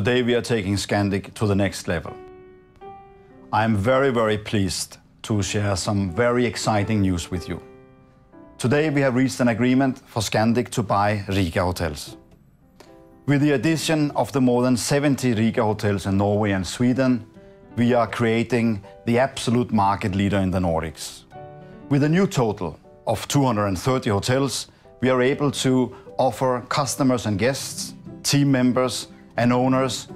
Today we are taking Scandic to the next level. I am very, very pleased to share some very exciting news with you. Today we have reached an agreement for Scandic to buy Rica Hotels. With the addition of the more than 70 Rica Hotels in Norway and Sweden, we are creating the absolute market leader in the Nordics. With a new total of 230 hotels, we are able to offer customers and guests, team members and owners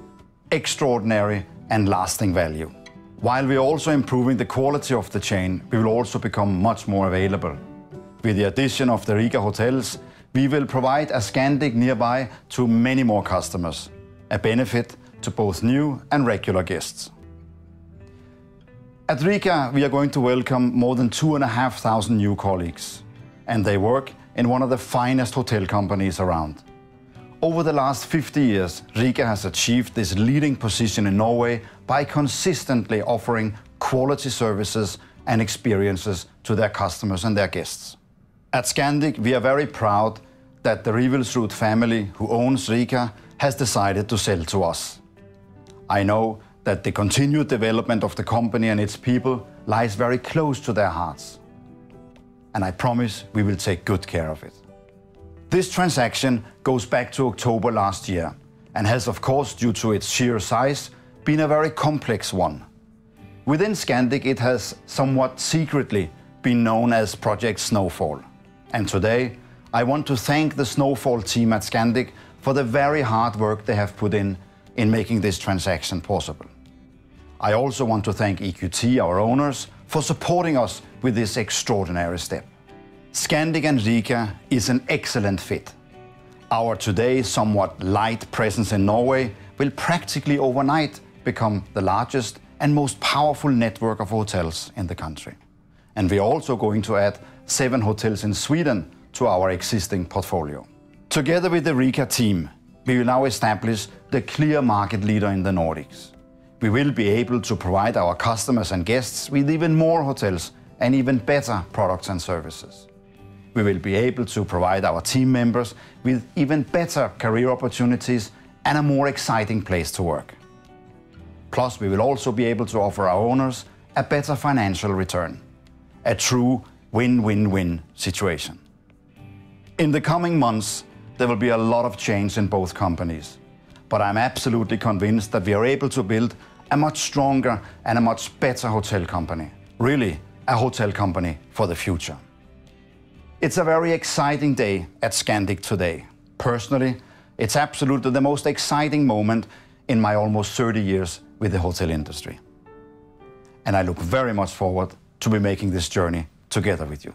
extraordinary and lasting value. While we are also improving the quality of the chain, we will also become much more available. With the addition of the Rica Hotels, we will provide a Scandic nearby to many more customers, a benefit to both new and regular guests. At Rica, we are going to welcome more than 2,500 new colleagues, and they work in one of the finest hotel companies around. Over the last 50 years, Rica has achieved this leading position in Norway by consistently offering quality services and experiences to their customers and their guests. At Scandic, we are very proud that the Rivelsrud family, who owns Rica, has decided to sell to us. I know that the continued development of the company and its people lies very close to their hearts. And I promise we will take good care of it. This transaction goes back to October last year and has, of course, due to its sheer size, been a very complex one. Within Scandic, it has somewhat secretly been known as Project Snowfall. And today, I want to thank the Snowfall team at Scandic for the very hard work they have put in making this transaction possible. I also want to thank EQT, our owners, for supporting us with this extraordinary step. Scandic and Rica is an excellent fit. Our today somewhat light presence in Norway will practically overnight become the largest and most powerful network of hotels in the country. And we're also going to add 7 hotels in Sweden to our existing portfolio. Together with the Rica team, we will now establish the clear market leader in the Nordics. We will be able to provide our customers and guests with even more hotels and even better products and services. We will be able to provide our team members with even better career opportunities and a more exciting place to work. Plus, we will also be able to offer our owners a better financial return. A true win-win-win situation. In the coming months, there will be a lot of change in both companies, but I'm absolutely convinced that we are able to build a much stronger and a much better hotel company. Really, a hotel company for the future. It's a very exciting day at Scandic today. Personally, it's absolutely the most exciting moment in my almost 30 years with the hotel industry. And I look very much forward to be making this journey together with you.